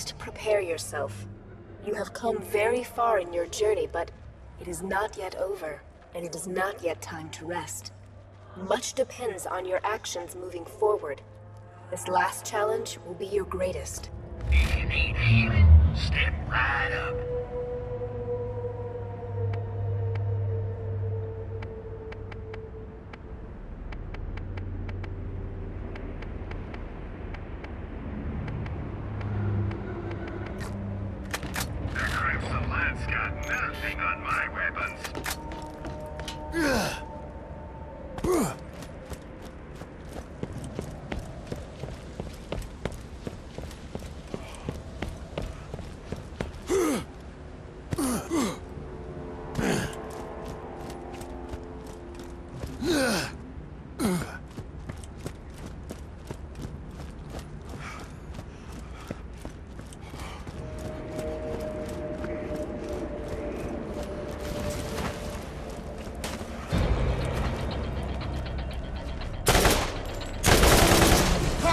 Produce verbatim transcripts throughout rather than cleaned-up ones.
must prepare yourself. You have come very far in your journey, but it is not yet over, and it is not yet time to rest. Much depends on your actions moving forward. This last challenge will be your greatest. If you need healing, step right up. The Crimson Lance got nothing on my weapons.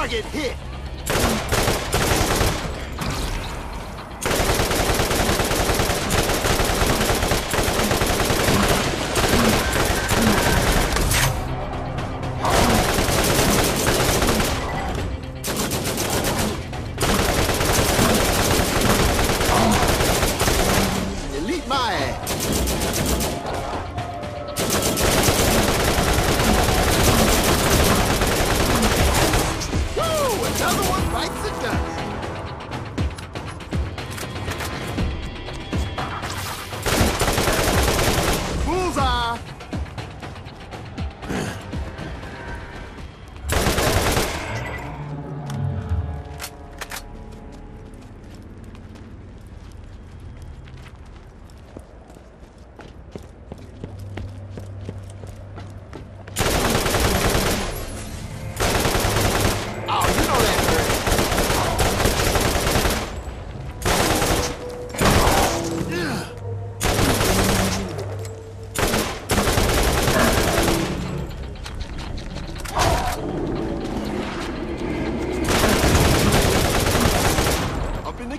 Get hit!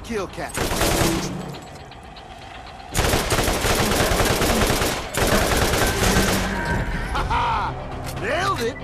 Kill cat. Nailed it.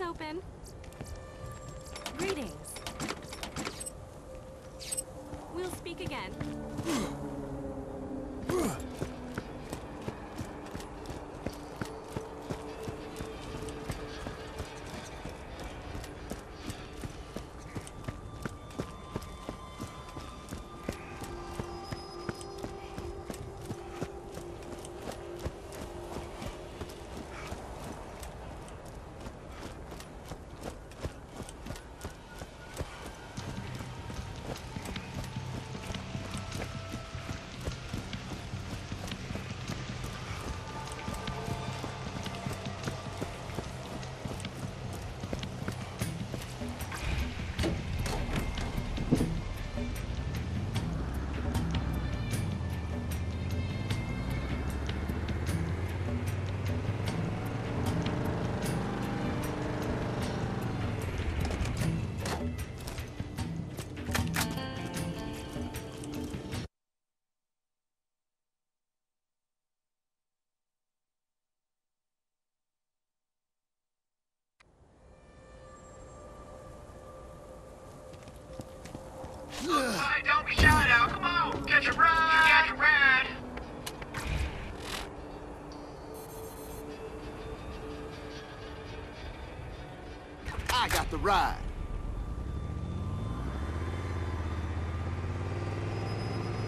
Open. Greetings. We'll speak again. Ride.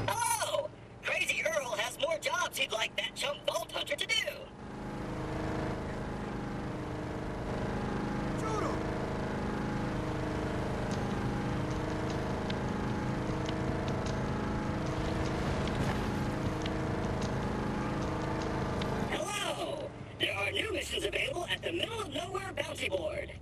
Hello! Crazy Earl has more jobs he'd like that chump Vault Hunter to do. Hello! There are new missions available at the Middle of Nowhere Bounty Board.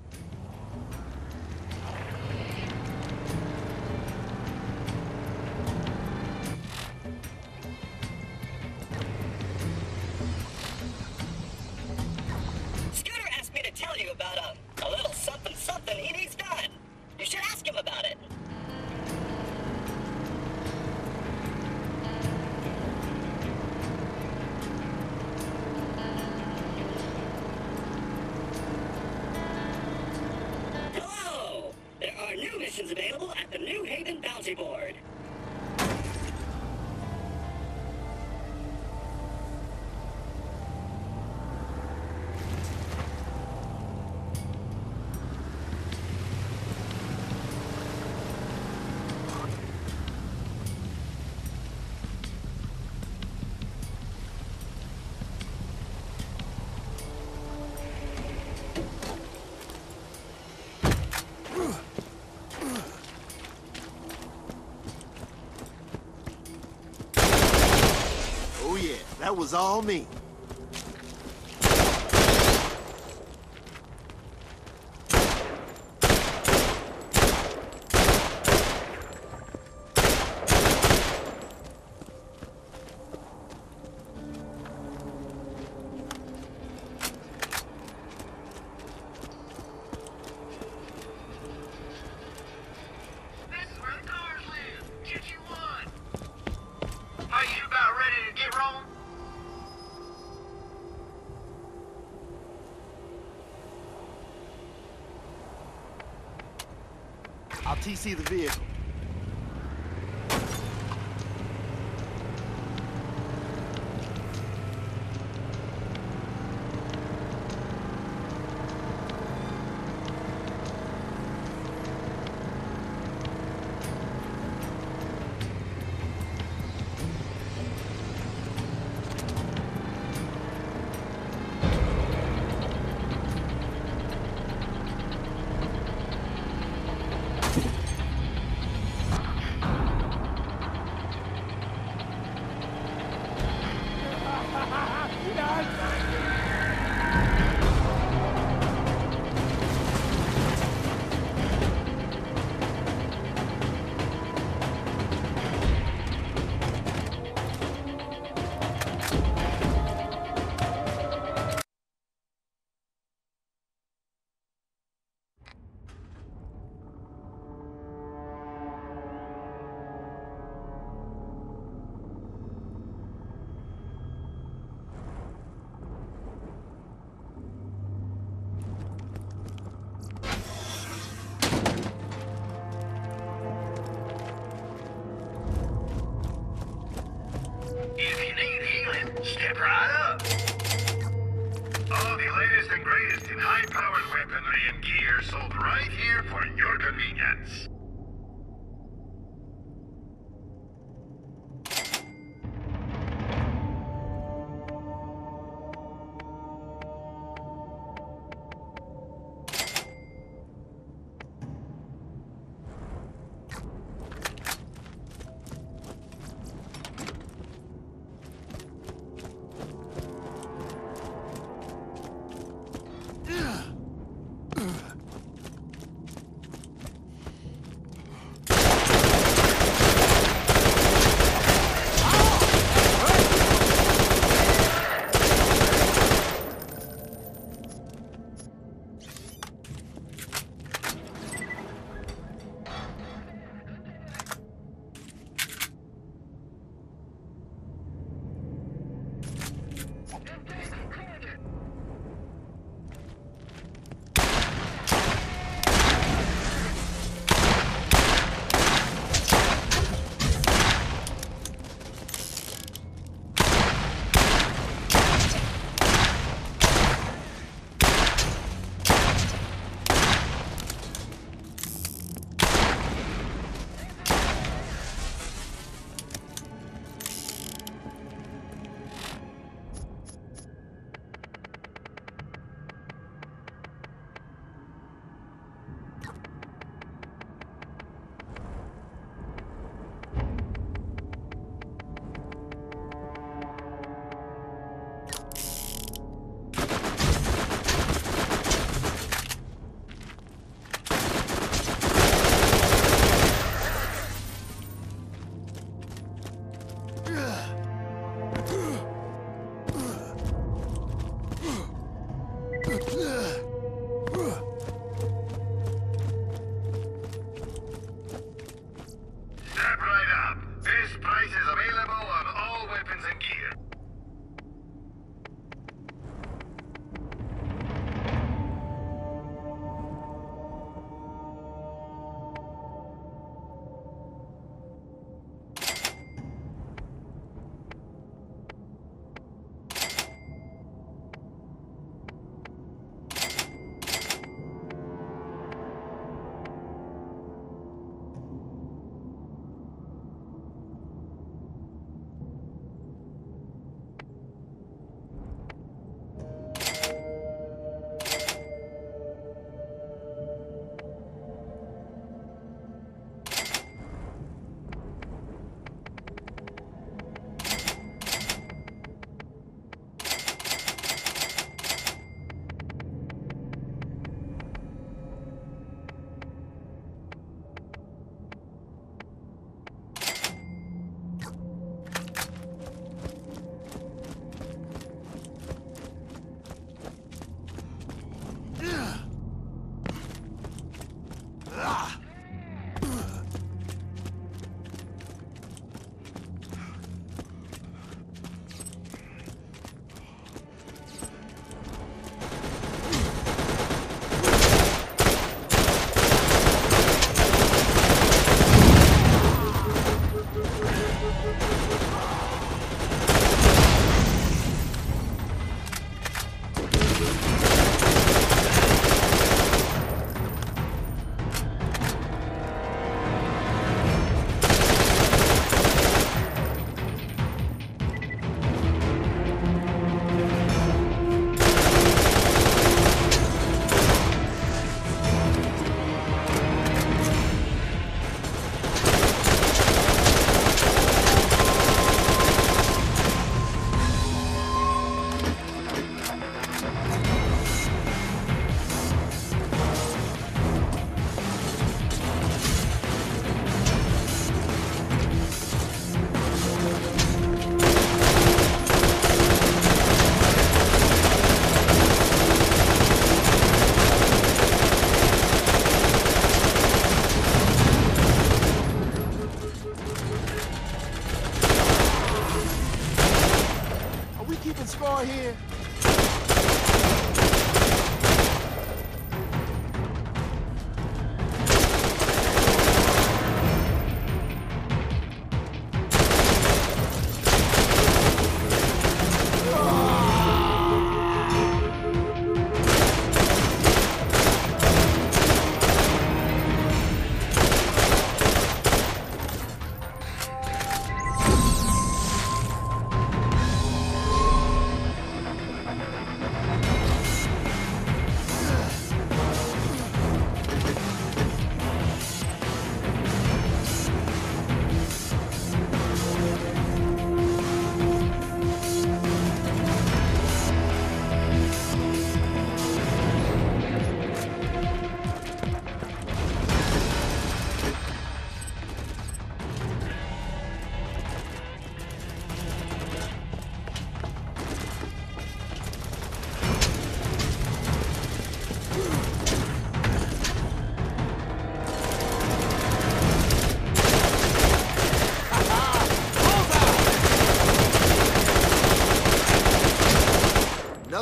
That was all me. I'll T C the vehicle.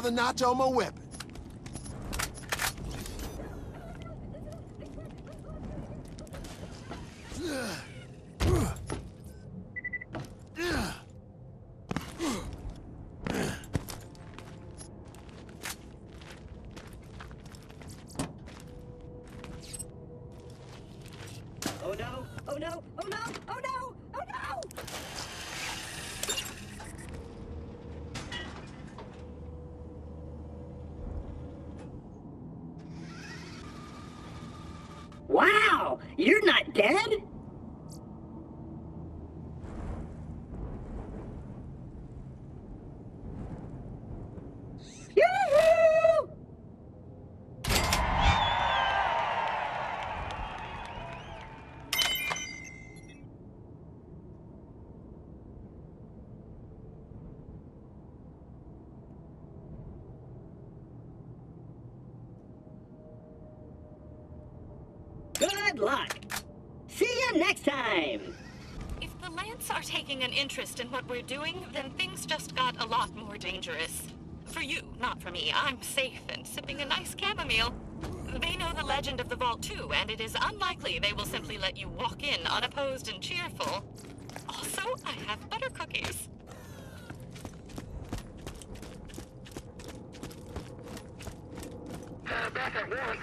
another notch on my weapon. You're not dead? Yoo-hoo! Good luck. Next time! If the Lance are taking an interest in what we're doing, then things just got a lot more dangerous. For you, not for me. I'm safe and sipping a nice chamomile. They know the legend of the Vault too, and it is unlikely they will simply let you walk in unopposed and cheerful. Also, I have butter cookies. Uh, back at work.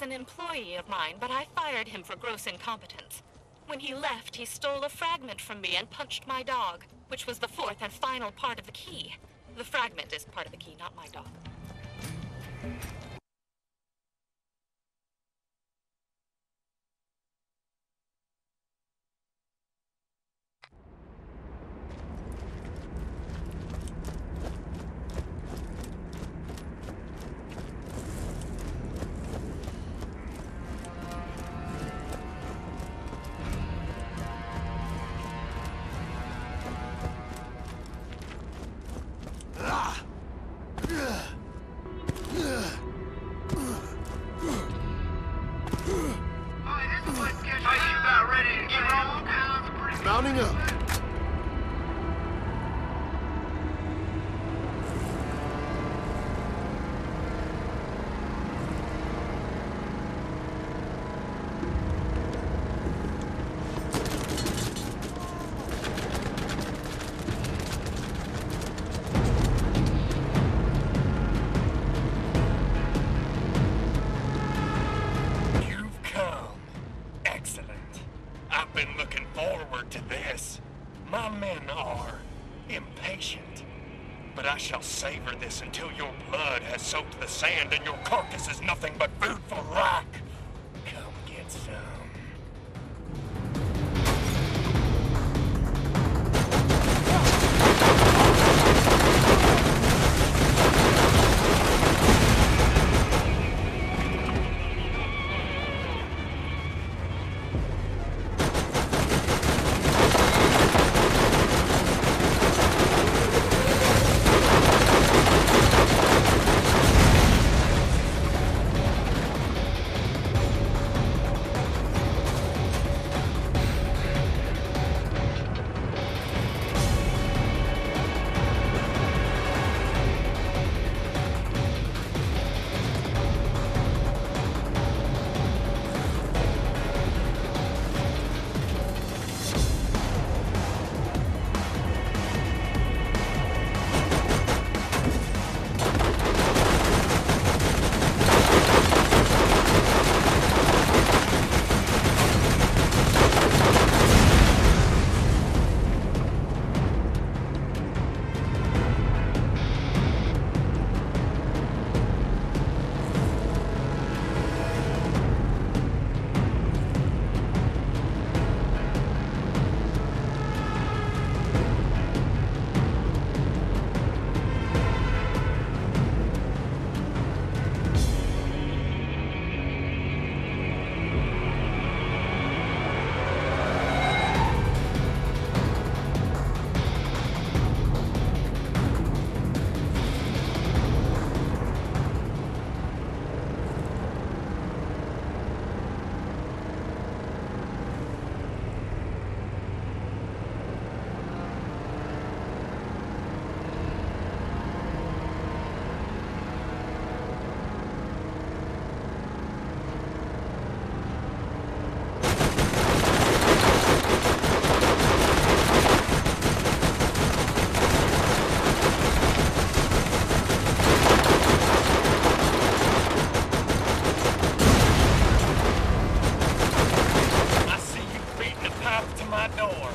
An employee of mine, but I fired him for gross incompetence. When he left, he stole a fragment from me and punched my dog, which was the fourth and final part of the key. The fragment is part of the key, not my dog. Savor this until your blood has soaked the sand and your carcass is nothing but food for rock. Come get some. arrived to my door.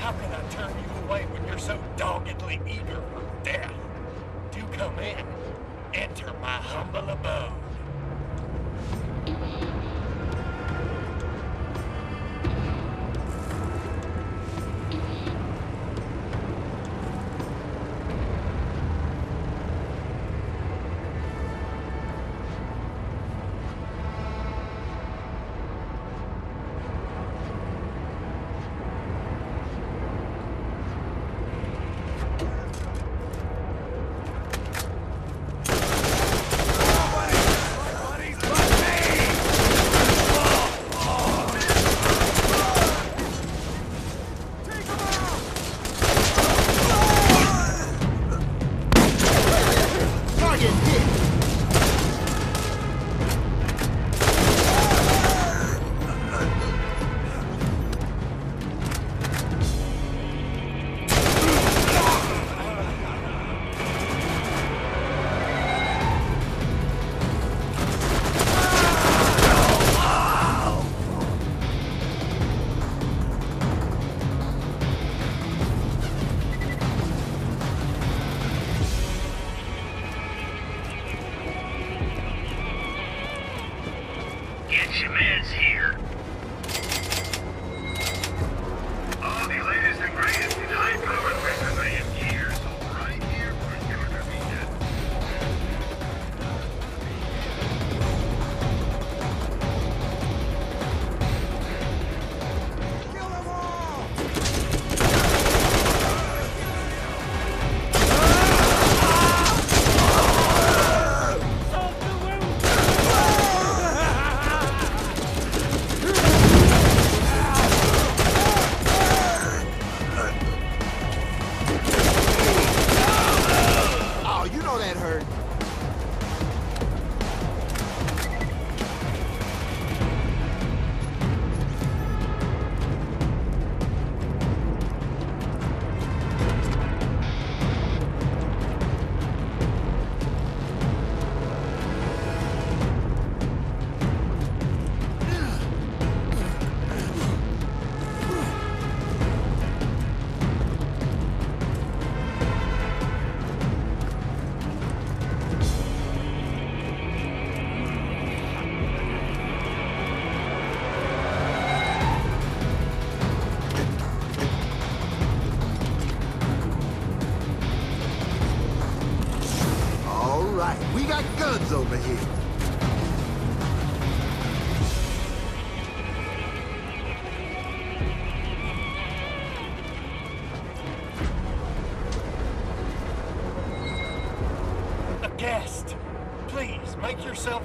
How can I turn you away when you're so doggedly eager for death? Do come in. Enter my humble abode.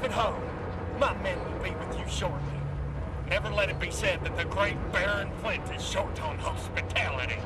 At home. My men will be with you shortly. Never let it be said that the great Baron Flint is short on hospitality.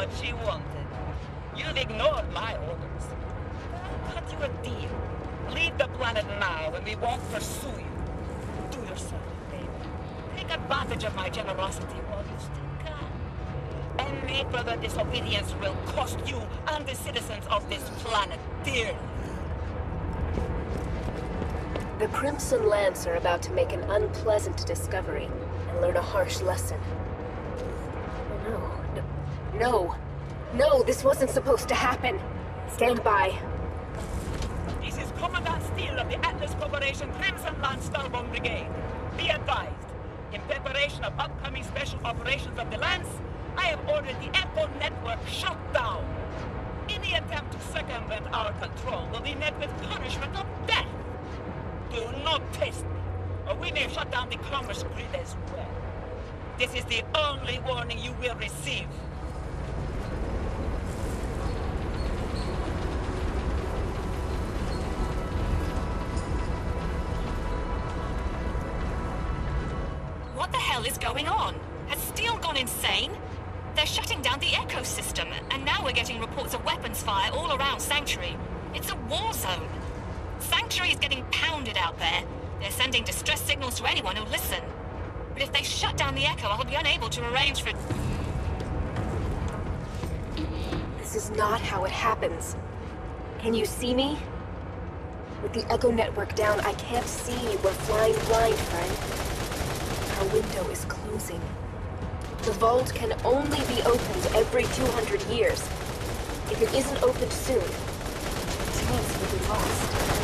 what she wanted. You've ignored my orders. I got you a deal. Leave the planet now and we won't pursue you. Do yourself a favor. Take advantage of my generosity while you still can. Any further disobedience will cost you and the citizens of this planet dearly. The Crimson Lance are about to make an unpleasant discovery and learn a harsh lesson. No, no, no, no, this wasn't supposed to happen. Stand by. This is Commandant Steele of the Atlas Corporation Crimson Lance Starbomb Brigade. Be advised, in preparation of upcoming special operations of the Lance, I have ordered the Echo network shut down. Any attempt to circumvent our control will be met with punishment of death. Do not test me, or we may shut down the commerce grid as well. This is the only warning you will receive. What the hell is going on? Has Steele gone insane? They're shutting down the Echo system, and now we're getting reports of weapons fire all around Sanctuary. It's a war zone. Sanctuary is getting pounded out there. They're sending distress signals to anyone who'll listen. But if they shut down the Echo, I'll be unable to arrange for... This is not how it happens. Can you see me? With the Echo network down, I can't see you. We're flying blind, friend. Our window is closing. The Vault can only be opened every two hundred years. If it isn't opened soon, chance will be lost.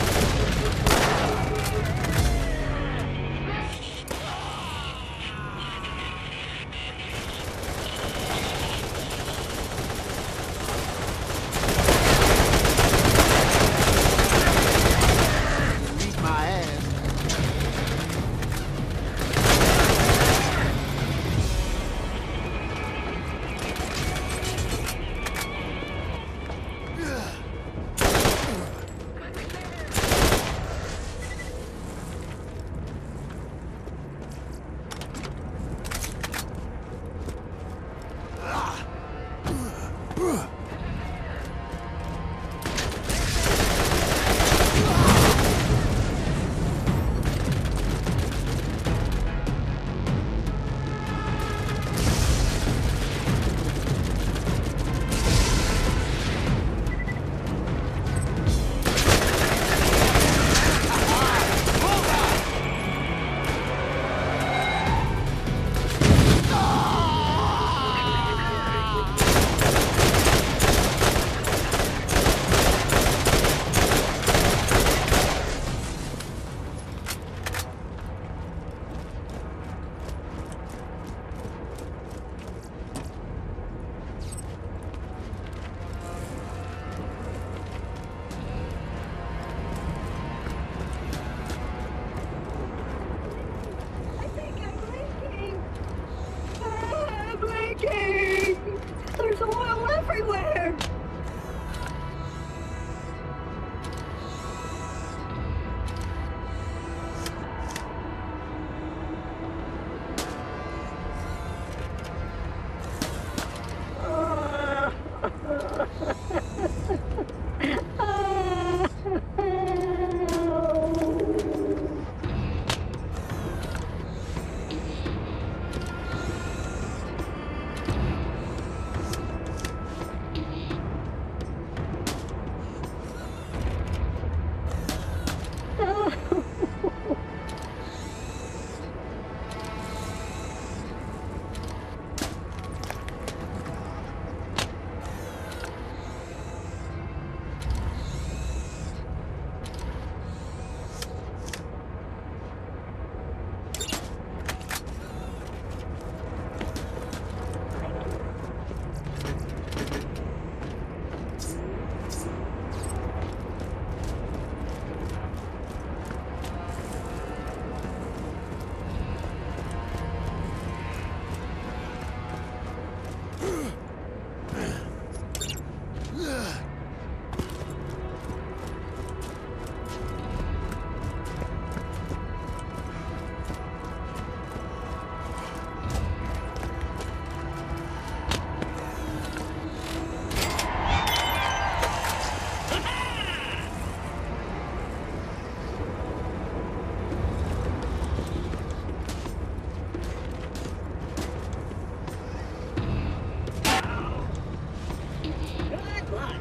luck.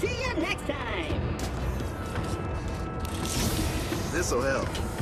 See you next time. This'll help.